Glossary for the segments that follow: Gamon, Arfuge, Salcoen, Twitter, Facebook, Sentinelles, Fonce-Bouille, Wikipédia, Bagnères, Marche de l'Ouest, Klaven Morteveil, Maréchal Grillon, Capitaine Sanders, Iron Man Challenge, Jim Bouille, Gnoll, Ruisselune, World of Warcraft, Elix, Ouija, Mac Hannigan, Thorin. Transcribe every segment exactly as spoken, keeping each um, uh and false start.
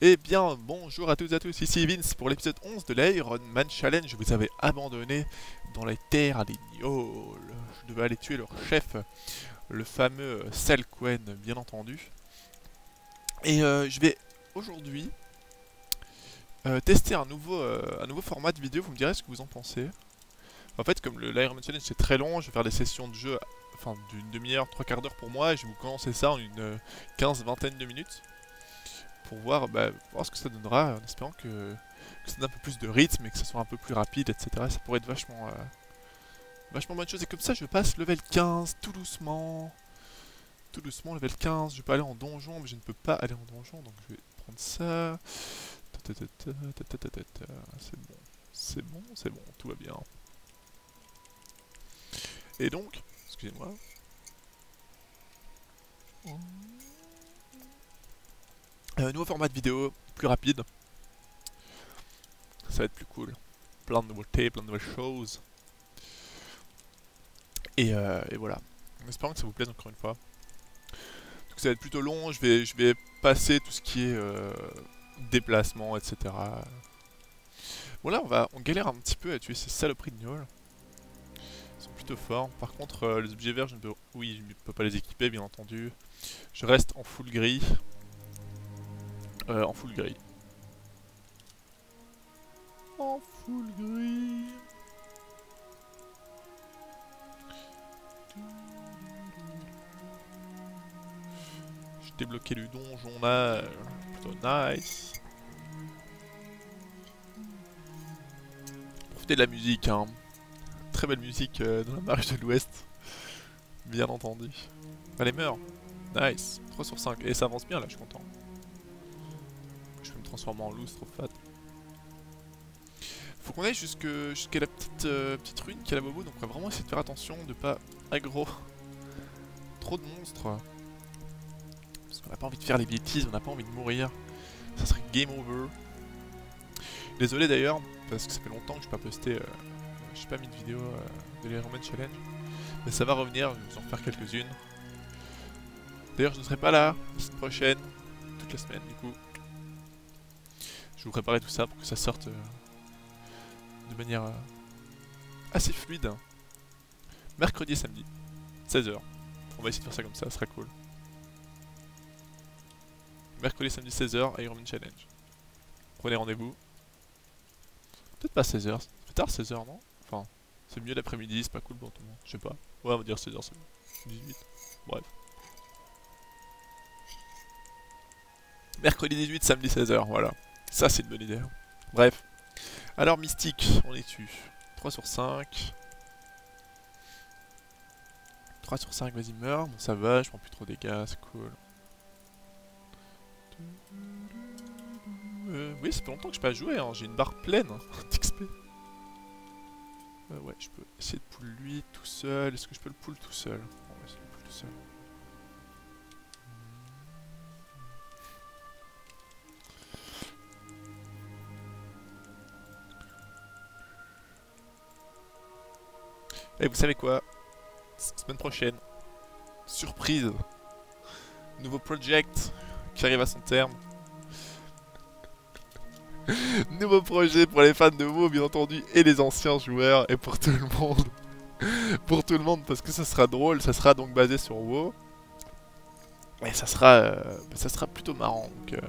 Eh bien bonjour à toutes et à tous, ici Vince pour l'épisode onze de l'Iron Man Challenge. Je vous avais abandonné dans les terres des Gnolls. Je devais aller tuer leur chef, le fameux Salcoen, bien entendu. Et euh, je vais aujourd'hui euh, tester un nouveau, euh, un nouveau format de vidéo, vous me direz ce que vous en pensez. En fait, comme l'Iron Man Challenge c'est très long, je vais faire des sessions de jeu enfin, d'une demi-heure, trois quarts d'heure pour moi. Et je vais vous commencer ça en une quinze-vingtaine de minutes. Pour voir, bah, voir ce que ça donnera, en espérant que, que ça donne un peu plus de rythme et que ça soit un peu plus rapide, et cetera. Ça pourrait être vachement, euh, vachement bonne chose. Et comme ça, je passe level quinze tout doucement. Tout doucement, level quinze. Je peux aller en donjon, mais je ne peux pas aller en donjon. Donc je vais prendre ça. C'est bon, c'est bon, c'est bon, tout va bien. Et donc, excusez-moi. Euh, nouveau format de vidéo, plus rapide. Ça va être plus cool. Plein de nouveautés, plein de nouvelles choses. Et, euh, et voilà. En espérant que ça vous plaise encore une fois. Donc ça va être plutôt long, je vais, je vais passer tout ce qui est euh, déplacement, et cetera. Bon là on va on galère un petit peu à tuer ces saloperies de gnolls. Ils sont plutôt forts. Par contre euh, les objets verts, je ne peux... Oui, je ne peux pas les équiper bien entendu. Je reste en full gris. Euh, en full gris. En full gris. J'ai débloqué le donjon là. Plutôt nice. Profitez de la musique, hein. Très belle musique euh, dans la Marche de l'Ouest. Bien entendu. Allez, meurs. Nice. trois sur cinq. Et ça avance bien là, je suis content. Transformer en loup, c'est trop fat. Faut qu'on aille jusqu'à jusqu la petite, euh, petite ruine qui est la bobo, donc on va vraiment essayer de faire attention de pas aggro trop de monstres. Parce qu'on n'a pas envie de faire les bêtises, on n'a pas envie de mourir. Ça serait game over. Désolé d'ailleurs, parce que ça fait longtemps que je n'ai pas posté, euh, je n'ai pas mis de vidéo euh, de l'Iron Man Challenge. Mais ça va revenir, je vais vous en faire quelques-unes. D'ailleurs, je ne serai pas là la semaine prochaine, toute la semaine du coup. Je vais vous préparer tout ça pour que ça sorte euh, de manière euh, assez fluide. Mercredi et samedi, seize heures. On va essayer de faire ça comme ça, ça sera cool. Mercredi et samedi, seize heures, Iron Man Challenge. Prenez rendez-vous. Peut-être pas seize heures, c'est plus tard seize heures, non? Enfin, c'est mieux l'après-midi, c'est pas cool pour tout le monde. Je sais pas. Ouais, on va dire seize heures, c'est bon. dix-huit. Bref. Mercredi dix-huit, samedi seize heures, voilà. Ça c'est une bonne idée. Bref. Alors Mystique, on est dessus. trois sur cinq. trois sur cinq, vas-y meurs. Bon ça va, je prends plus trop de dégâts, c'est cool. Euh, oui, ça fait longtemps que je n'ai pas joué, hein. J'ai une barre pleine d'X P. Euh, ouais, je peux essayer de pull lui tout seul. Est-ce que je peux le pull tout seul? On va essayer de le pull tout seul. Et vous savez quoi? Semaine prochaine, surprise! Nouveau project qui arrive à son terme. Nouveau projet pour les fans de WoW, bien entendu, et les anciens joueurs, et pour tout le monde. Pour tout le monde, parce que ça sera drôle, ça sera donc basé sur WoW. Et ça sera, euh, ça sera plutôt marrant. Donc, euh...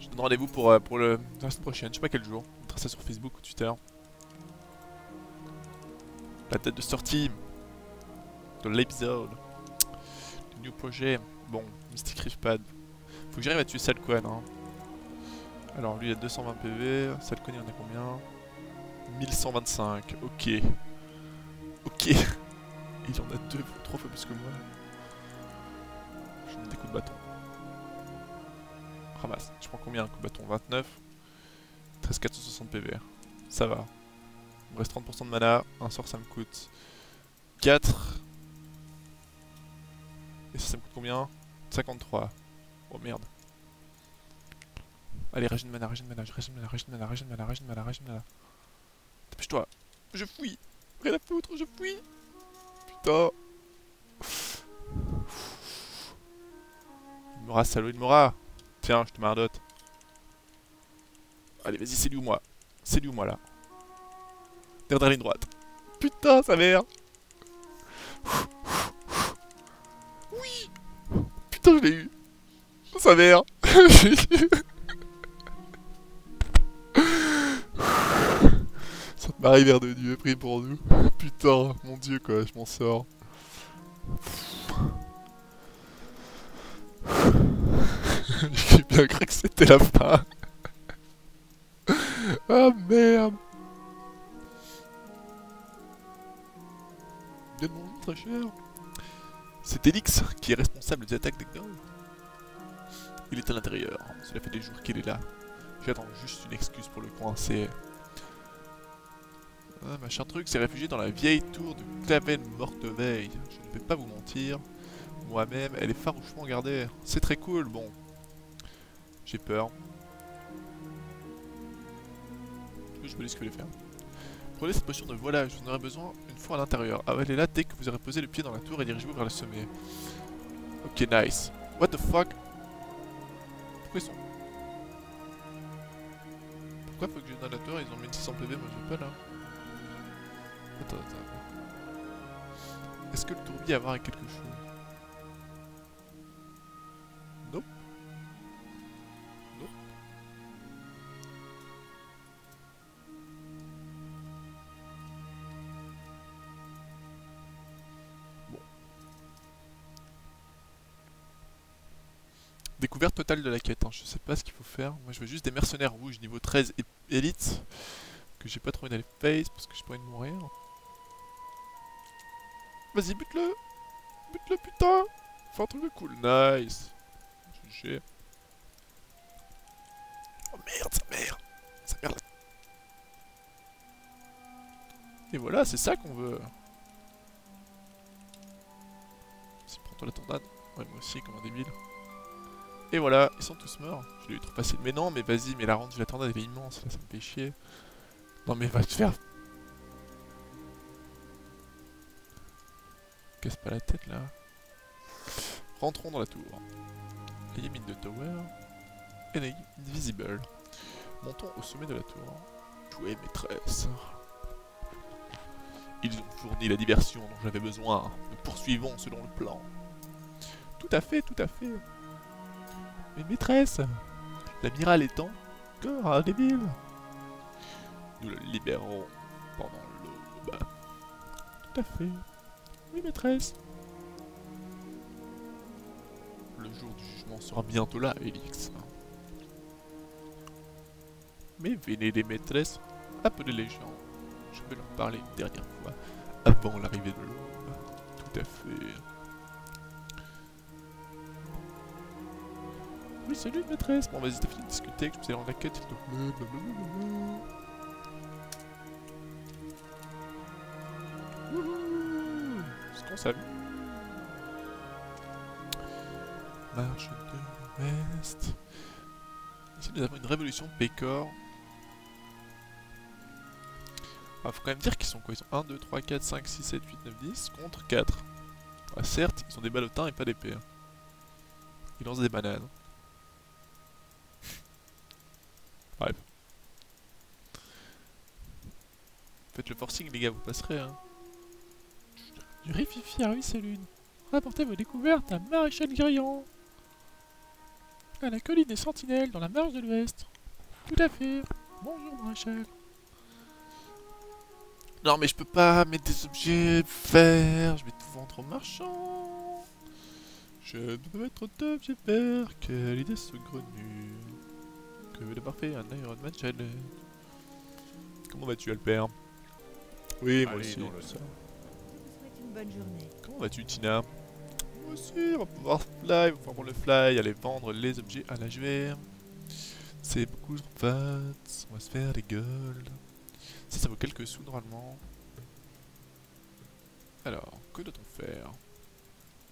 je donne rendez-vous pour, euh, pour le... la semaine prochaine, je sais pas quel jour. On mettra ça sur Facebook ou Twitter. La date de sortie de l'épisode, du nouveau projet. Bon, Mystic Riftpad. Faut que j'arrive à tuer Salcoen, hein. Alors lui il a deux cent vingt P V, Salcoen il en a combien? mille cent vingt-cinq, ok. Ok. Il en a deux, trois fois plus que moi. Je mets des coups de bâton. Ramasse, je prends combien un coup de bâton? Vingt-neuf. treize mille quatre cent soixante P V, ça va. Il me reste trente pour cent de mana, un sort ça me coûte quatre. Et ça, ça me coûte combien? cinquante-trois. Oh merde. Allez, régène mana, régène mana, régène mana, régène mana, régène mana, régène mana, régène mana. Dépêche-toi. Je fuis. Rien à foutre, je fuis. Putain. Il Mora, salaud de Mora. Tiens, je te mardote. Allez, vas-y, c'est lui ou moi. C'est lui ou moi, là. Dernière ligne droite. Putain, sa mère. Oui. Putain, je l'ai eu. Sa mère. Ça te marie vers de Dieu pris pour nous. Putain, mon Dieu, quoi, je m'en sors. J'ai bien cru que c'était la fin. Ah merde. Bien bonjour, très cher. C'est Elix qui est responsable des attaques des gangs. Il est à l'intérieur. Cela fait des jours qu'il est là. J'attends juste une excuse pour le coincer. Ah, machin truc s'est réfugié dans la vieille tour de Klaven Morteveil. Je ne vais pas vous mentir. Moi-même, elle est farouchement gardée. C'est très cool, bon. J'ai peur. Du coup, je me dis ce que je vais faire. Prenez cette potion de voilage, vous en aurez besoin une fois à l'intérieur. Avalez là dès que vous aurez posé le pied dans la tour et dirigez-vous vers le sommet. Ok, nice. What the fuck? Pourquoi ils sont... Pourquoi faut que j'aille dans la tour? Ils ont mille six cents P V, moi je veux pas là. Attends, attends. Est-ce que le tourbillon a à voir avec quelque chose? Nope. Nope. Bon. Découverte totale de la quête, hein. Je sais pas ce qu'il faut faire. Moi je veux juste des mercenaires rouges niveau treize élite. Que j'ai pas trop envie d'aller face parce que j'ai pas envie de mourir. Vas-y, bute-le. Bute-le, putain. Fais un truc de cool, nice. Oh merde, sa mère. Sa mère là. Et voilà, c'est ça qu'on veut. Vas-y, prends-toi la tornade. Ouais, moi aussi, comme un débile. Et voilà, ils sont tous morts. Je l'ai eu trop facile. Mais non, mais vas-y, mais la rente de la tornade, elle est immense. Là, ça me fait chier. Non, mais va te faire. Casse pas la tête là. Rentrons dans la tour. Limite de Tower. Et Invisible. Montons au sommet de la tour. Jouez maîtresse. Ils ont fourni la diversion dont j'avais besoin. Nous poursuivons selon le plan. Tout à fait, tout à fait. Mais maîtresse, l'amiral est encore un débile. Nous le libérons pendant l'aube. Tout à fait. Oui, maîtresse. Le jour du jugement sera bientôt là, Elix. Mais venez les maîtresses, appelez les gens. Je vais leur parler une dernière fois avant l'arrivée de l'aube. Tout à fait. Oui, salut maîtresse. Bon, vas-y, t'as fini de discuter, que je me suis allé en la quête, s'il te plaît. Wouhou! Est-ce qu'on s'amuse? Marche de l'Ouest. Ici nous avons une révolution pécor. Ah, faut quand même dire qu'ils sont quoi? Ils sont un, deux, trois, quatre, cinq, six, sept, huit, neuf, dix contre quatre. Ah, certes, ils ont des ballotins et pas d'épée. Ils lancent des bananes. Bref. Faites le forcing, les gars, vous passerez. Hein. Du rififi à Ruisselune. Rapportez vos découvertes à Maréchal Grillon. À la colline des Sentinelles, dans la Marche de l'Ouest. Tout à fait. Bonjour, Maréchal. Non, mais je peux pas mettre des objets verts. Je vais tout vendre aux marchands. Je dois mettre deux objets verts. Quelle idée saugrenue. Que veut d'abord faire un Iron Man Challenge. Comment vas-tu, Albert? Oui, allez, moi aussi. Dans le sort. Une bonne journée. Comment vas-tu, Tina? Moi aussi, on va pouvoir fly, on va pouvoir prendre le fly, aller vendre les objets à la G V R. C'est beaucoup trop fat, on va se faire des gueules. Ça, ça vaut quelques sous normalement. Alors, que doit-on faire?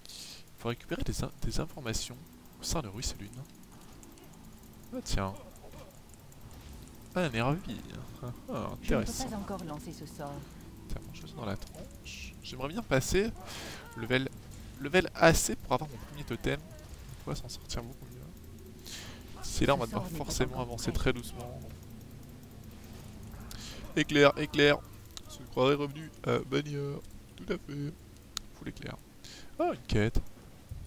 Il faut récupérer des, in des informations au sein de Ruisselune. Ah tiens. Ah, elle est ravie. Ah, ah, intéressant. Je ne peux pas encore lancer ce sort. Tiens, je suis dans la tronche. J'aimerais bien passer level, level A C pour avoir mon premier totem. pourrait s'en sortir beaucoup mieux. C'est là on va devoir forcément avancer très doucement. Éclair, éclair. Se croirait revenu à Bagnères. Tout à fait. Full éclair. Ah, une quête.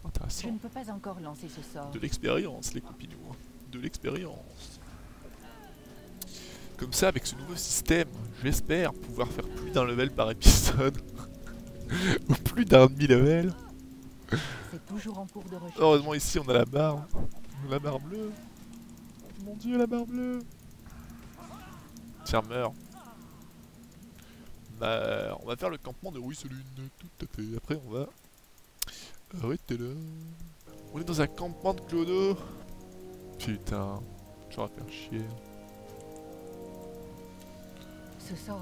Intéressant. Je ne peux pas encore lancer ce sort. De l'expérience, les copinous. De l'expérience. Comme ça, avec ce nouveau système, j'espère pouvoir faire plus d'un level par épisode. Ou plus d'un demi-level. Heureusement ici on a la barre. La barre bleue. Mon dieu, la barre bleue. Tiens, meurs. Bah, on va faire le campement de Ruisselune. Tout à fait. Après on va... Arrêtez là. On est dans un campement de clodo. Putain. J'aurais à faire chier.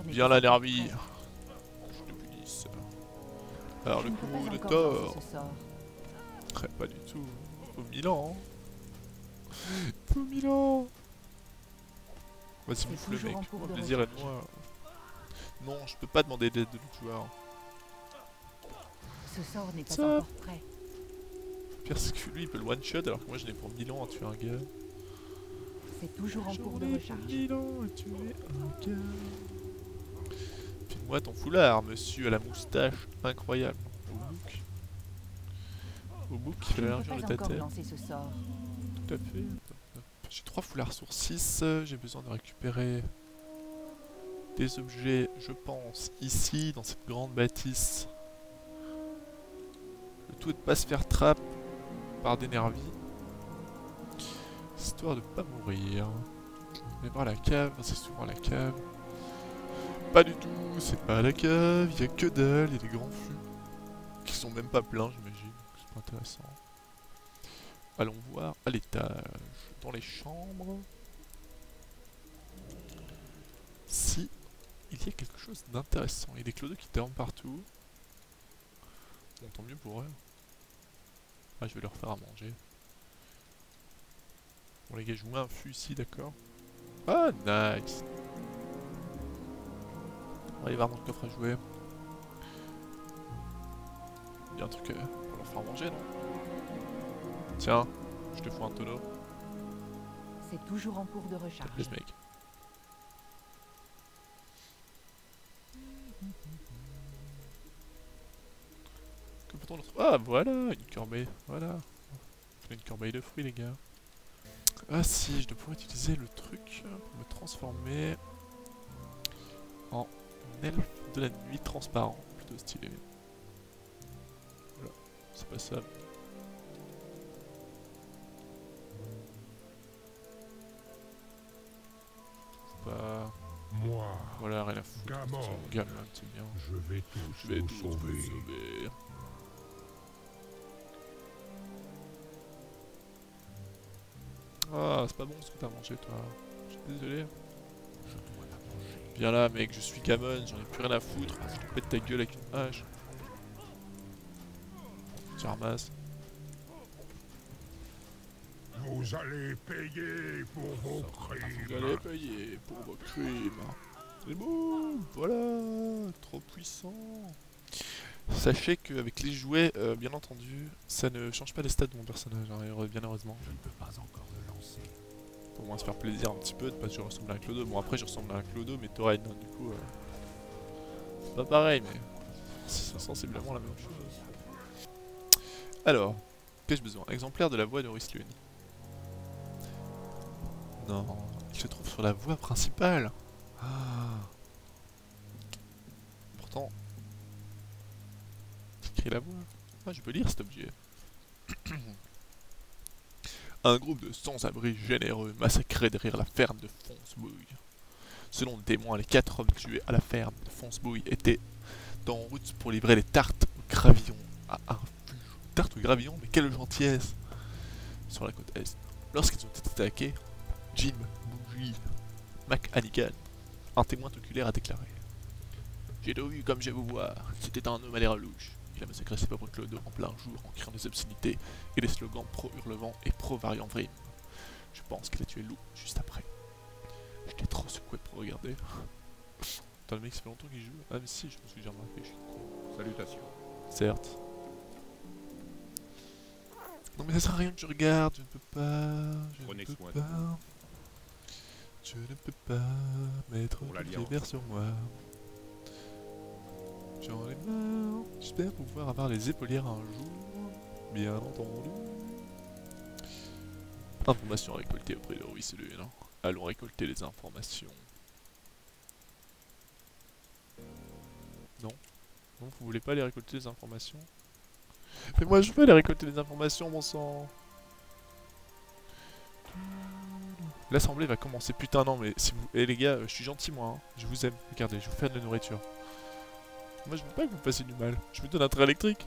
Viens la nervie. Je te punisse. Alors le coup de tort. Très pas du tout. Au Milan. Au Milan. Vas-y bouffe le mec. Mon plaisir est moi. Non, je peux pas demander l'aide de l'autre joueur. Ce sort n'est pas encore prêt. Pire c'est que lui il peut le one shot alors que moi je l'ai pour mille ans à tuer un gars. C'est toujours en cours de recharge. mille ans à tuer un gars. File-moi ton foulard, monsieur à la moustache incroyable. Au bouc. Au bouc il fallait l'injure de ta tête. Tout à fait. J'ai trois foulards sur six, j'ai besoin de récupérer des objets, je pense, ici, dans cette grande bâtisse. Le tout est de pas se faire trappe par des nervis. Histoire de pas mourir. Mais voir la cave, c'est souvent la cave. Pas du tout, c'est pas la cave, il y a que dalle, il y a des grands flux. Qui sont même pas pleins, j'imagine, c'est pas intéressant. Allons voir à l'étage, dans les chambres. Si il y a quelque chose d'intéressant. Il y a des clodos qui dorment partout. Bon, tant mieux pour eux. Ah, je vais leur faire à manger. Bon, les gars, je vois un fût ici, d'accord. Ah, nice. On va aller voir mon coffre à jouer. Il y a un truc euh, pour leur faire à manger, non? Tiens, je te fous un tonneau. C'est toujours en cours de recharge. T'as plus, mec. Que peut-on le retrouver? Ah voilà, une corbeille, voilà. J'ai une corbeille de fruits les gars. Ah si, je pourrais utiliser le truc pour me transformer en elfe de la nuit transparent, plutôt stylé. Voilà, c'est pas ça. Pas... Moi, voilà, rien à foutre. Gamon, bien. Je vais tout, je vais tout sauver. sauver. Ah, c'est pas bon ce que t'as mangé, toi. Je suis désolé. Je dois la manger. Viens là, mec, je suis Gamon, j'en ai plus rien à foutre. Je te pète ta gueule avec une hache. Tu ramasses. Vous allez payer pour vos crimes. Vous allez payer pour vos crimes. C'est bon, voilà, trop puissant. Sachez qu'avec les jouets, euh, bien entendu, ça ne change pas les stats de mon personnage, hein, bien heureusement. Je ne peux pas encore le lancer. Pour moins se faire plaisir un petit peu, de pas que je ressemble à un clodo. Bon, après, je ressemble à un clodo, mais Thorin, hein, du coup, euh, c'est pas pareil, mais c'est sensiblement la même chose. Alors, qu'ai-je besoin? Exemplaire de la voie de Ruisselune. Non, il se trouve sur la voie principale. Ah. Pourtant, j'écris la voie. Ah, je peux lire cet objet. Un groupe de sans-abri généreux massacré derrière la ferme de Fonce-Bouille. Selon le témoin, les quatre hommes tués à la ferme de Fonce-Bouille étaient en route pour livrer les tartes au gravillon à Arfuge. Tartes au gravillon, mais quelle gentillesse! Sur la côte est. Lorsqu'ils ont été attaqués, Jim Bouille, Mac Hannigan, un témoin oculaire a déclaré. J'ai tout vu comme je vous vois, c'était un homme à l'air louche. Il a massacré ses pauvres clodos en plein jour en criant des obscénités et des slogans pro-hurlevent et pro-variant vrime. Je pense qu'il a tué loup juste après. J'étais trop secoué pour regarder. Attends, le mec, ça fait longtemps qu'il joue. Ah, mais si, je me suis déjà remarqué, je suis con. Salutations. Certes. Non mais ça sert à rien que je regarde, je ne peux pas... Je Prenez ne peux moi, pas... Je ne peux pas mettre la verre sur moi. J'en ai marre. J'espère pouvoir avoir les épaulières un jour. Bien entendu. Informations récoltées auprès de Ruisselune. Allons récolter les informations. Non. Non, vous voulez pas les récolter les informations? Mais moi je veux aller récolter les informations, bon sang. L'assemblée va commencer, putain non mais si vous... Eh les gars, je suis gentil moi, hein. Je vous aime, regardez, je vous fais de la nourriture. Moi je veux pas que vous me fassiez du mal, je vous donne un train électrique.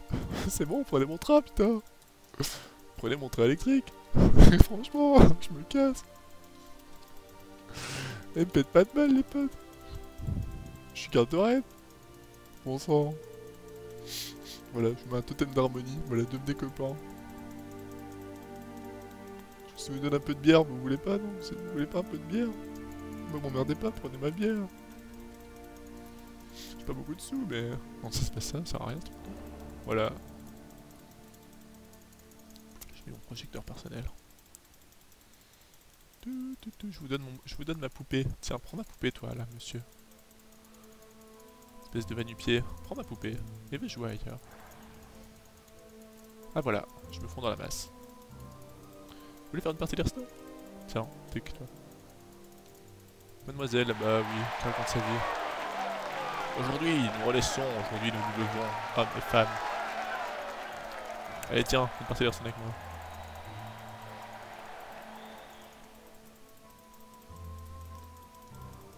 C'est bon, prenez mon train putain. Prenez mon train électrique. Franchement, je me casse. Et me pète pas de mal les potes. Je suis garde de rêve. Bon sang. Voilà, je mets un totem d'harmonie, voilà, devenez copains. Je vous donne un peu de bière, vous voulez pas, non? Vous voulez pas un peu de bière? Bah m'emmerdez pas, prenez ma bière. J'ai pas beaucoup de sous, mais... Non, ça se passe ça, ça sert à rien. Voilà. J'ai mon projecteur personnel. Je vous donne mon... je vous donne ma poupée. Tiens, prends ma poupée toi, là, monsieur. Espèce de vanupier. Prends ma poupée, et va jouer ailleurs. Ah voilà, je me fonds dans la masse. Vous voulez faire une partie d'Hearthstone? Tiens, t'es que toi. Mademoiselle, bah oui, qui raconte sa vie. Aujourd'hui, nous relaissons, aujourd'hui nous nous levons, hommes et femmes. Allez tiens, une partie d'Hearthstone avec moi.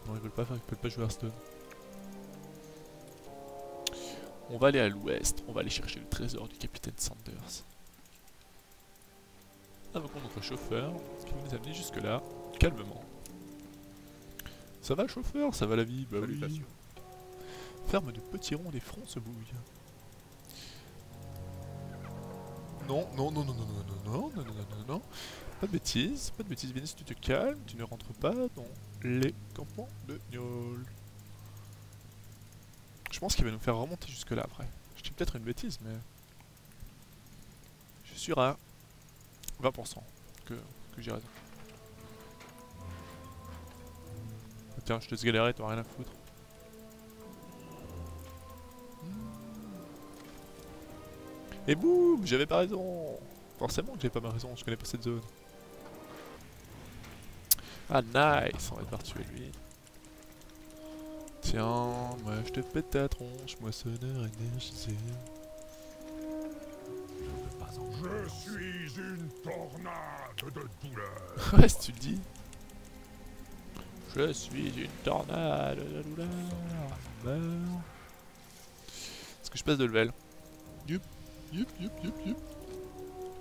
Non, ils veulent pas faire, ils veulent pas jouer à Hearthstone. On va aller à l'ouest, on va aller chercher le trésor du capitaine Sanders. Invoquons notre chauffeur, ce qui va nous amener jusque là, calmement. Ça va le chauffeur, ça va la vie, bah oui. Ferme de petits ronds des Fonce-Bouille. Non, non, non, non, non, non, non, non, non, non, non, non. Pas de bêtises, pas de bêtises, Vénus, tu te calmes, tu ne rentres pas dans les campements de gnôles. Je pense qu'il va nous faire remonter jusque là après. Je dis peut-être une bêtise, mais... Je suis sûr à... vingt pour cent que, que j'ai raison. Oh, tiens, je te laisse galérer, t'as rien à foutre. Et boum, j'avais pas raison. Forcément que j'avais pas ma raison, je connais pas cette zone. Ah nice, on va devoir tuer lui. Tiens, moi je te pète ta tronche, moissonneur énergisé. Je suis une tornade de douleur. Ouais, si tu le dis. Je suis une tornade de douleur. Est-ce que je passe de level? Yup, yup, yup, yup, yup.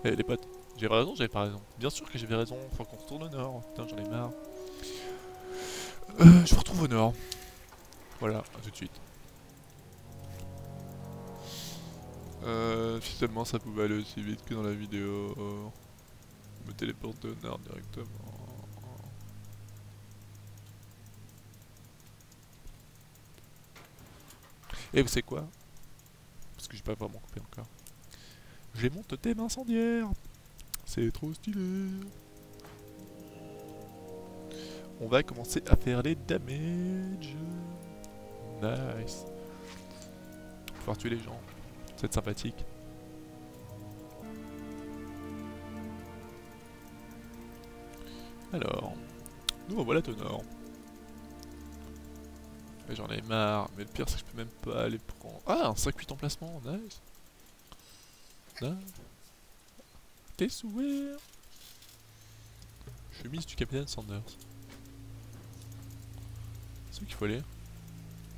Eh les potes, j'ai raison, j'avais pas raison. Bien sûr que j'avais raison, faut qu'on retourne au nord. Putain, j'en ai marre. Euh, je vous retrouve au nord. Voilà, à tout de suite. Euh, si seulement ça pouvait aller aussi vite que dans la vidéo. Je me téléporte au nord directement. Et vous savez quoi? Parce que j'ai pas vraiment coupé encore. J'ai mon totem incendiaire. C'est trop stylé. On va commencer à faire les damages. Nice. On va pouvoir tuer les gens. C'est sympathique. Alors, nous revoilà au nord. Mais j'en ai marre, mais le pire c'est que je peux même pas aller prendre. Ah, un cinq huit emplacement, nice. Nice. T'es souhait. Chemise du capitaine Sanders. C'est où qu'il faut aller?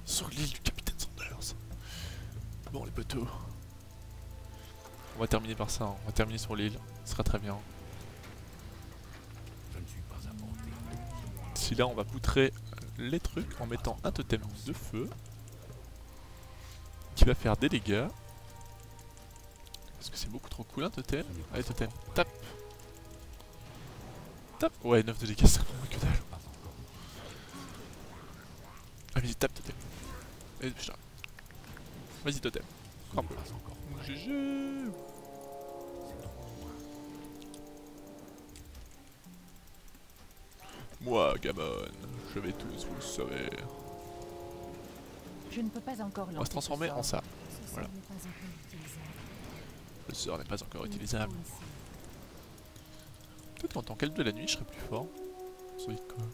Sur l'île du capitaine Sanders. Bon les poteaux. On va terminer par ça, hein. On va terminer sur l'île, ce sera très bien. Si là on va poutrer les trucs en mettant un totem de feu qui va faire des dégâts. Parce que c'est beaucoup trop cool un totem. Allez totem, tape. Tape, ouais neuf de dégâts c'est vraiment que dalle. Ah mais tape totem. Et putain. Vas-y totem. Encore un peu. G G. moi, Gamon. Je vais tous vous le sauver. Je ne peux pas encore On va se transformer en ça. Voilà. Le sort n'est pas encore utilisable. Peut-être qu'en tant qu'elfe de la nuit, je serai plus fort. Ça va être quoi ?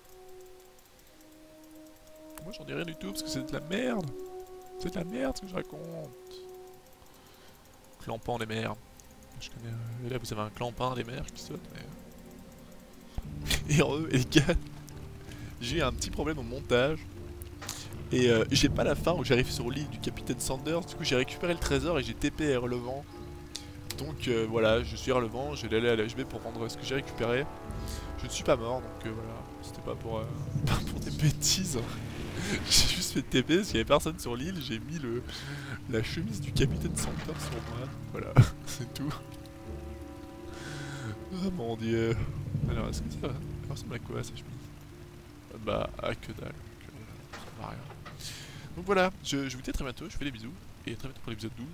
Moi j'en ai rien du tout parce que c'est de la merde. C'est de la merde ce que je raconte. Clampin des mers. Je connais. Euh, et là vous avez un clampin des mers qui saute. Mais... et re, et les gars, j'ai eu un petit problème au montage. Et euh, j'ai pas la fin où j'arrive sur l'île du capitaine Sanders. Du coup j'ai récupéré le trésor et j'ai T P à Relevant. Donc euh, voilà, je suis Relevant, je vais aller à l'H B pour rendre ce que j'ai récupéré. Je ne suis pas mort donc euh, voilà, c'était pas pour, euh, pas pour des bêtises. J'ai juste fait T P parce qu'il n'y avait personne sur l'île, j'ai mis le, la chemise du capitaine Sanders sur moi. Voilà, c'est tout. Oh mon dieu. Alors est-ce que ça, ça ressemble à quoi sa chemise? Bah à que dalle, donc, euh, ça va rien. Donc voilà, je, je vous dis à très bientôt, je vous fais des bisous et à très bientôt pour l'épisode douze.